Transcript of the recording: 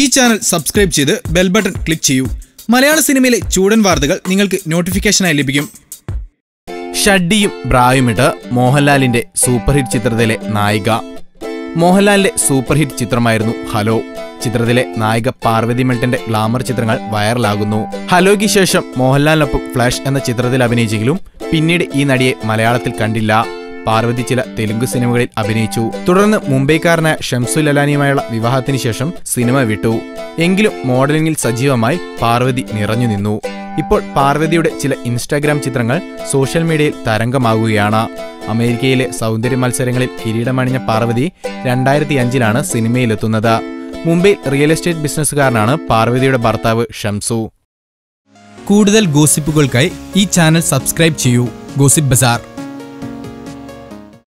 ഈ channel subscribe ചെയ്ത് bell button click ചെയ്യൂ. മലയാള സിനിമയിലെ ചൂടൻ വാർത്തകൾ നിങ്ങൾക്ക് നോട്ടിഫിക്കേഷനായി ലഭിക്കും. ഷഡ്ഡിയും ബ്രായുമിട്ട് മോഹൻലാലിന്റെ സൂപ്പർ ഹിറ്റ് ചിത്രത്തിലെ നായിക. മോഹൻലാലിന്റെ സൂപ്പർ ഹിറ്റ് ചിത്രമായിരുന്നു ഹലോ. ചിത്രത്തിലെ നായിക പാർവതി മെൽട്ടന്റെ ഗ്ലാമർ ചിത്രങ്ങൾ വൈറലാകുന്നു. ഹലോയ്ക്ക് ശേഷം മോഹൻലാലിനൊപ്പം ഫ്ലാഷ് എന്ന ചിത്രത്തിൽ അഭിനയിച്ചെങ്കിലും പിന്നീട് ഈ നടിയെ മലയാളത്തിൽ കണ്ടില്ല. പാർവതി ചില തെലുങ്ക് സിനിമകളിൽ അഭിനയിച്ചു. തുടർന്ന് മുംബൈക്കാരനായ ഷംസുൽ അലാനിയുമായുള്ള വിവാഹത്തിന് ശേഷം സിനിമ വിട്ടു. എങ്കിലും മോഡലിംഗിൽ സജീവമായി പാർവതി നിറഞ്ഞു നിന്നു. ഇപ്പോൾ പാർവതിയുടെ ചില ഇൻസ്റ്റാഗ്രാം ചിത്രങ്ങൾ സോഷ്യൽ മീഡിയയിൽ തരംഗമാകുകയാണ്. അമേരിക്കയിലെ സൗന്ദര്യ മത്സരങ്ങളിൽ കിരീടമണിഞ്ഞ പാർവതി 2005 സിനിമയിലെത്തുന്നത്. മുംബൈ റിയൽ എസ്റ്റേറ്റ് ബിസിനസ്സുകാരനാണ് പാർവതിയുടെ ഭർത്താവ് ഷംസു. കൂടുതൽ ഗോസിപ്പുകൾക്കായി ഈ ചാനൽ സബ്സ്ക്രൈബ് ചെയ്യൂ. ഗോസിപ്പ് ബസാർ.